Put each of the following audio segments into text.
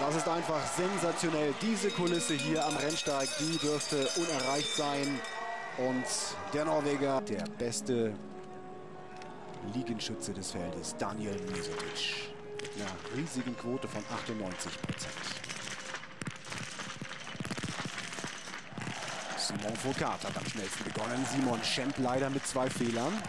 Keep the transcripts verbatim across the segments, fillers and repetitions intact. Das ist einfach sensationell. Diese Kulisse hier am Rennsteig, die dürfte unerreicht sein. Und der Norweger, der beste Ligenschütze des Feldes, Daniel Mesotitsch, mit einer riesigen Quote von achtundneunzig Prozent. Simon Fourcade hat am schnellsten begonnen. Simon Schempp leider mit zwei Fehlern.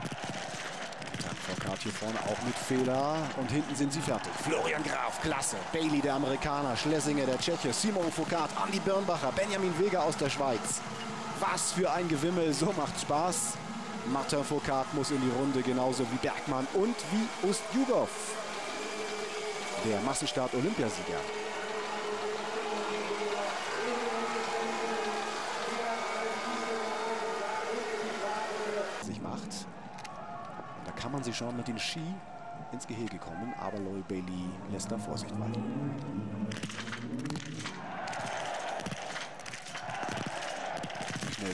Dann Fourcade hier vorne auch mit Fehler. Und hinten sind sie fertig. Florian Graf, klasse. Bailey, der Amerikaner. Schlesinger, der Tscheche. Simon Fourcade, Arnd Birnbacher, Benjamin Weger aus der Schweiz. Was für ein Gewimmel, so macht's Spaß. Martin Fourcade muss in die Runde, genauso wie Bergmann und wie Ustjugov, der Massenstart-Olympiasieger. Sich macht. Da kann man sich schon mit den Ski ins Gehege kommen, aber Loy Bailey lässt da Vorsicht walten.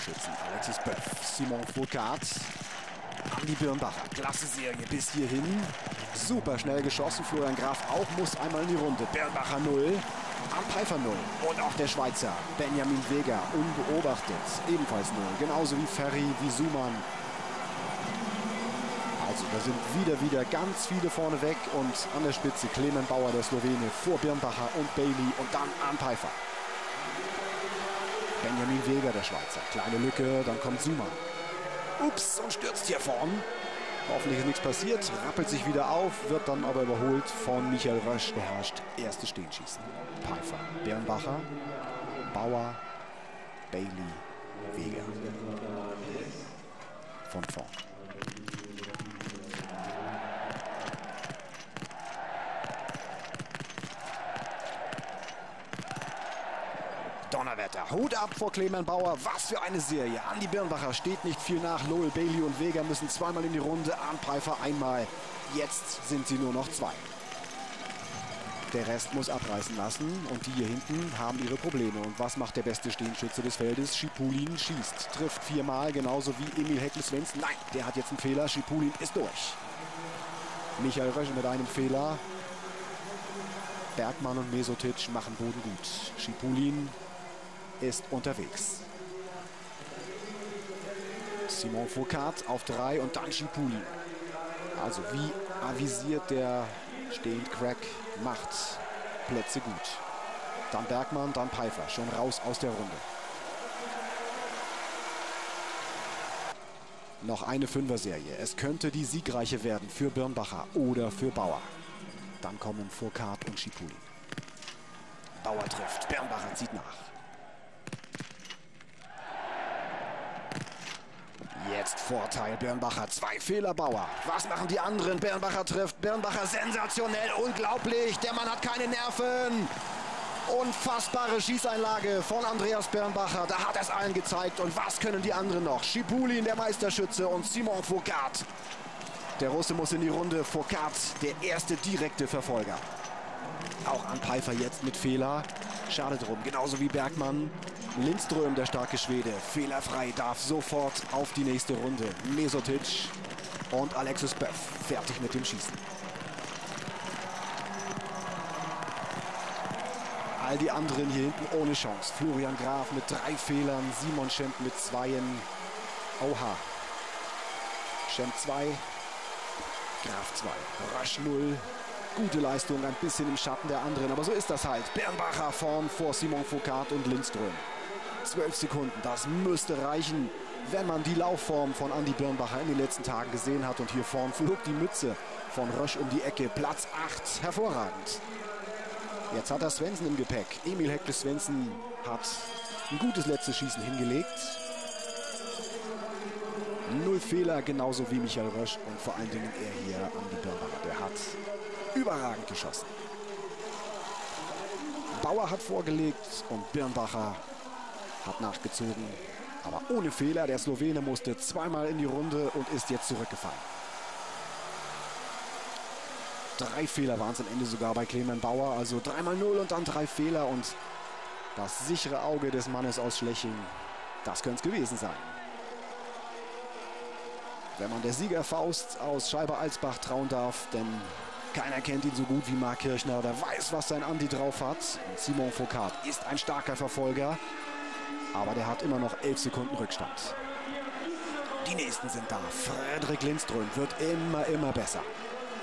Schützen. Alexis Bœuf, Simon Fourcade, Arnd Birnbacher. Klasse Serie bis hierhin. Super schnell geschossen. Florian Graf auch muss einmal in die Runde. Birnbacher null, Arnd Peiffer null. Und auch der Schweizer Benjamin Weger unbeobachtet. Ebenfalls null. Genauso wie Ferry, wie Sumann. Also da sind wieder, wieder ganz viele vorne weg. Und an der Spitze Klemens Bauer, der Slowene, vor Birnbacher und Bailey. Und dann Arnd Peiffer. Benjamin Weger, der Schweizer. Kleine Lücke, dann kommt Sumann. Ups, und stürzt hier vorn. Hoffentlich ist nichts passiert, rappelt sich wieder auf, wird dann aber überholt von Michael Rösch. Beherrscht erste Stehenschießen. Peiffer, Birnbacher, Bauer, Bailey, Weger. Von vorn. Donnerwetter. Hut ab vor Klemens Bauer. Was für eine Serie. Arnd Birnbacher steht nicht viel nach. Loy Bailey und Weger müssen zweimal in die Runde. Arnd Peiffer einmal. Jetzt sind sie nur noch zwei. Der Rest muss abreißen lassen. Und die hier hinten haben ihre Probleme. Und was macht der beste Stehenschütze des Feldes? Schipulin schießt. Trifft viermal. Genauso wie Emil Hegle Svendsen. Nein, der hat jetzt einen Fehler. Schipulin ist durch. Michael Rösch mit einem Fehler. Bergmann und Mesotitsch machen Boden gut. Schipulin ist unterwegs. Simon Fourcade auf drei und dann Schipulin. Also wie avisiert, der stehend Crack macht Plätze gut. Dann Bergmann, dann Peiffer, schon raus aus der Runde. Noch eine Fünfer-Serie. Es könnte die siegreiche werden für Birnbacher oder für Bauer. Dann kommen Fourcade und Schipulin. Bauer trifft, Birnbacher zieht nach. Jetzt Vorteil Birnbacher, zwei Fehler Bauer. Was machen die anderen? Birnbacher trifft, Birnbacher sensationell, unglaublich. Der Mann hat keine Nerven. Unfassbare Schießeinlage von Andreas Birnbacher, da hat er es allen gezeigt. Und was können die anderen noch? Schipulin, der Meisterschütze, und Simon Fourcade. Der Russe muss in die Runde. Fourcade, der erste direkte Verfolger. Auch Arnd Peiffer jetzt mit Fehler. Schade drum, genauso wie Bergmann. Lindström, der starke Schwede, fehlerfrei, darf sofort auf die nächste Runde. Mesotitsch und Alexis Bœuf fertig mit dem Schießen. All die anderen hier hinten ohne Chance. Florian Graf mit drei Fehlern, Simon Schempp mit zweien. Oha. Schempp zwei, Graf zwei, Rösch null. Gute Leistung, ein bisschen im Schatten der anderen, aber so ist das halt. Birnbacher vorn vor Simon Fourcade und Lindström. Zwölf Sekunden, das müsste reichen, wenn man die Laufform von Arnd Birnbacher in den letzten Tagen gesehen hat. Und hier vorn flog die Mütze von Rösch um die Ecke. Platz acht, hervorragend. Jetzt hat er Svendsen im Gepäck. Emil Hegle Svendsen hat ein gutes letztes Schießen hingelegt. Null Fehler, genauso wie Michael Rösch und vor allen Dingen er hier, Arnd Birnbacher. Der hat überragend geschossen. Bauer hat vorgelegt und Birnbacher hat nachgezogen, aber ohne Fehler. Der Slowene musste zweimal in die Runde und ist jetzt zurückgefallen. Drei Fehler waren es am Ende sogar bei Klemens Bauer, also dreimal null und dann drei Fehler. Und das sichere Auge des Mannes aus Schleching Das könnte es gewesen sein. Wenn man der Siegerfaust aus Scheibe-Alsbach trauen darf, denn keiner kennt ihn so gut wie Marc Kirchner. Der weiß, was sein Andi drauf hat. Und Simon Foucault ist ein starker Verfolger, aber der hat immer noch elf Sekunden Rückstand. Die Nächsten sind da. Fredrik Lindström wird immer, immer besser.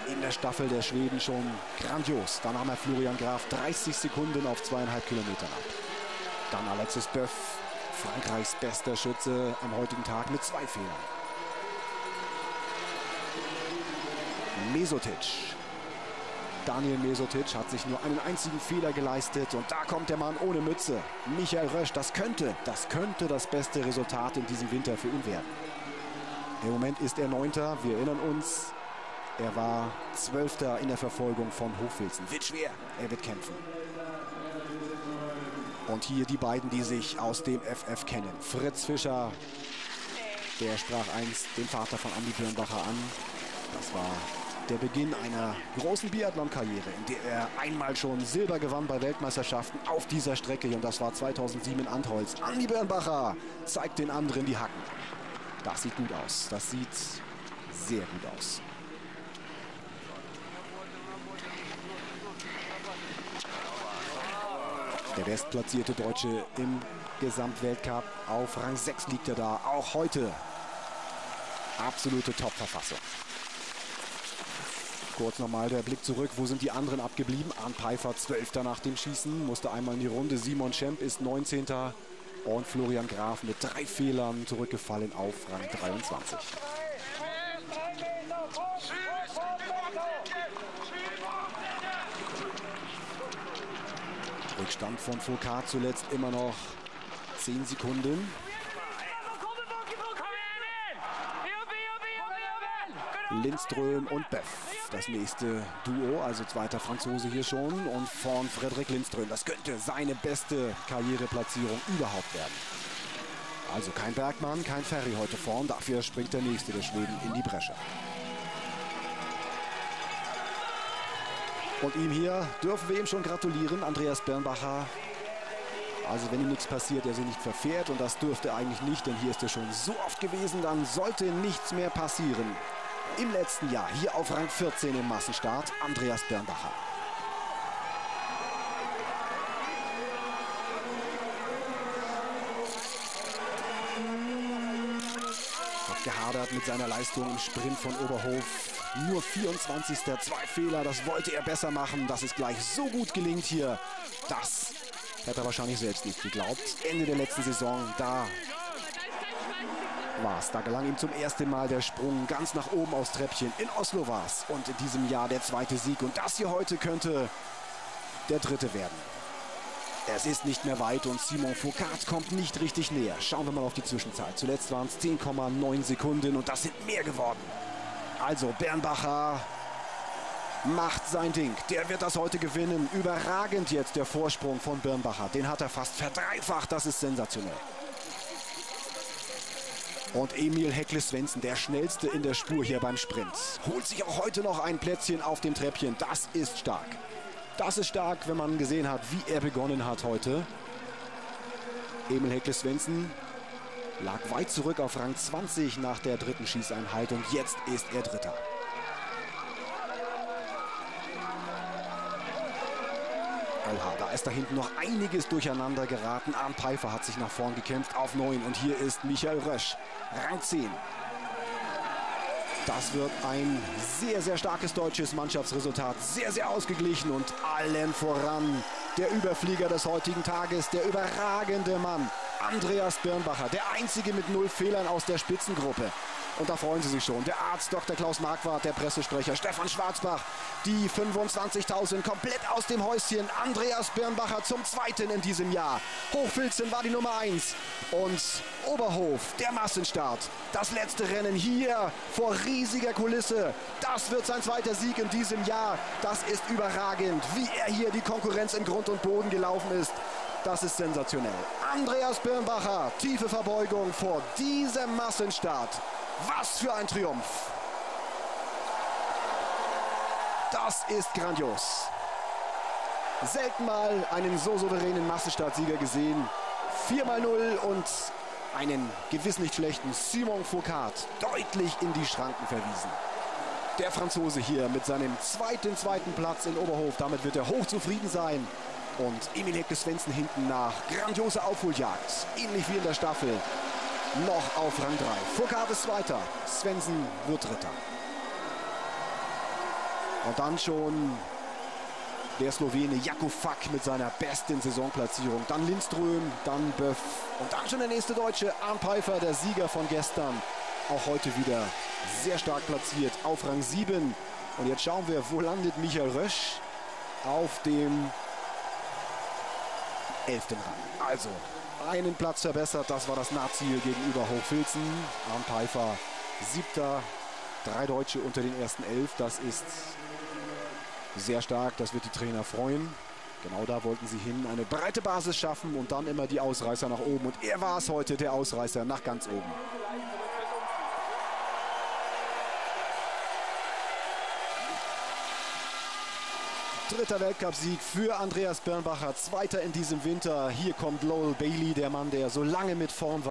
In der Staffel der Schweden schon grandios. Dann haben wir Florian Graf dreißig Sekunden auf zweieinhalb Kilometer ab. Dann Alexis Bœuf, Frankreichs bester Schütze am heutigen Tag mit zwei Fehlern. Mesotitsch. Daniel Mesotitsch hat sich nur einen einzigen Fehler geleistet. Und da kommt der Mann ohne Mütze. Michael Rösch, das könnte, das könnte das beste Resultat in diesem Winter für ihn werden. Im Moment ist er Neunter. Wir erinnern uns, er war Zwölfter in der Verfolgung von Hochfilzen. Wird schwer, er wird kämpfen. Und hier die beiden, die sich aus dem F F kennen. Fritz Fischer, der sprach einst den Vater von Arnd Birnbacher an. Das war der Beginn einer großen Biathlon-Karriere, in der er einmal schon Silber gewann bei Weltmeisterschaften auf dieser Strecke. Und das war zweitausendsieben in Antholz. Arnd Birnbacher zeigt den anderen die Hacken. Das sieht gut aus. Das sieht sehr gut aus. Der bestplatzierte Deutsche im Gesamtweltcup. Auf Rang sechs liegt er da. Auch heute absolute Top-Verfassung. Kurz nochmal der Blick zurück. Wo sind die anderen abgeblieben? Arnd Peiffer, Zwölfter nach dem Schießen, musste einmal in die Runde. Simon Schempp ist neunzehnter und Florian Graf mit drei Fehlern zurückgefallen auf Rang dreiundzwanzig. Rückstand von Foucault zuletzt immer noch zehn Sekunden. Lindström und Bœuf. Das nächste Duo, also zweiter Franzose hier schon. Und vorn Fredrik Lindström. Das könnte seine beste Karriereplatzierung überhaupt werden. Also kein Bergmann, kein Ferry heute vorn. Dafür springt der nächste der Schweden in die Bresche. Und ihm hier dürfen wir ihm schon gratulieren, Andreas Birnbacher. Also wenn ihm nichts passiert, er sich nicht verfährt. Und das dürfte er eigentlich nicht, denn hier ist er schon so oft gewesen. Dann sollte nichts mehr passieren. Im letzten Jahr hier auf Rang vierzehn im Massenstart, Andreas Birnbacher. Hat gehadert mit seiner Leistung im Sprint von Oberhof. Nur vierundzwanzigster Zwei Fehler, das wollte er besser machen. Dass es gleich so gut gelingt hier, das hat er wahrscheinlich selbst nicht geglaubt. Ende der letzten Saison, da... war's. Da gelang ihm zum ersten Mal der Sprung ganz nach oben aufs Treppchen. In Oslo war es und in diesem Jahr der zweite Sieg. Und das hier heute könnte der dritte werden. Es ist nicht mehr weit und Simon Fourcade kommt nicht richtig näher. Schauen wir mal auf die Zwischenzeit. Zuletzt waren es zehn Komma neun Sekunden und das sind mehr geworden. Also Birnbacher macht sein Ding. Der wird das heute gewinnen. Überragend jetzt der Vorsprung von Birnbacher. Den hat er fast verdreifacht. Das ist sensationell. Und Emil Hegle Svendsen, der schnellste in der Spur hier beim Sprint, holt sich auch heute noch ein Plätzchen auf dem Treppchen. Das ist stark. Das ist stark, wenn man gesehen hat, wie er begonnen hat heute. Emil Hegle Svendsen lag weit zurück auf Rang zwanzig nach der dritten Schießeinheit und jetzt ist er Dritter. Oha, da ist da hinten noch einiges durcheinander geraten. Arnd Peiffer hat sich nach vorn gekämpft auf neun. Und hier ist Michael Rösch, Rang zehn. Das wird ein sehr, sehr starkes deutsches Mannschaftsresultat. Sehr, sehr ausgeglichen und allen voran der Überflieger des heutigen Tages, der überragende Mann, Andreas Birnbacher. Der einzige mit null Fehlern aus der Spitzengruppe. Und da freuen sie sich schon. Der Arzt Doktor Klaus Marquardt, der Pressesprecher Stefan Schwarzbach. Die fünfundzwanzigtausend komplett aus dem Häuschen. Andreas Birnbacher zum Zweiten in diesem Jahr. Hochfilzen war die Nummer eins. Und Oberhof, der Massenstart. Das letzte Rennen hier vor riesiger Kulisse. Das wird sein zweiter Sieg in diesem Jahr. Das ist überragend, wie er hier die Konkurrenz in Grund und Boden gelaufen ist. Das ist sensationell. Andreas Birnbacher, tiefe Verbeugung vor diesem Massenstart. Was für ein Triumph! Das ist grandios. Selten mal einen so souveränen Massenstartsieger gesehen. vier mal null und einen gewiss nicht schlechten Simon Fourcade deutlich in die Schranken verwiesen. Der Franzose hier mit seinem zweiten, zweiten Platz in Oberhof. Damit wird er hochzufrieden sein. Und Emil Hegle Svendsen hinten nach. Grandiose Aufholjagd. Ähnlich wie in der Staffel. Noch auf Rang drei. Fourcade ist Zweiter. Svendsen wird Dritter. Und dann schon der Slowene Jakob Fak mit seiner besten Saisonplatzierung. Dann Lindström, dann Bœuf. Und dann schon der nächste Deutsche, Arnd Peiffer, der Sieger von gestern. Auch heute wieder sehr stark platziert auf Rang sieben. Und jetzt schauen wir, wo landet Michael Rösch auf dem elften Rang. Also einen Platz verbessert, das war das Nahziel gegenüber Hochfilzen. Arnd Peiffer Siebter, drei Deutsche unter den ersten elf. Das ist sehr stark, das wird die Trainer freuen. Genau da wollten sie hin, eine breite Basis schaffen und dann immer die Ausreißer nach oben. Und er war es heute, der Ausreißer nach ganz oben. Dritter Weltcupsieg für Andreas Birnbacher, Zweiter in diesem Winter. Hier kommt Loy Bailey, der Mann, der so lange mit vorn war.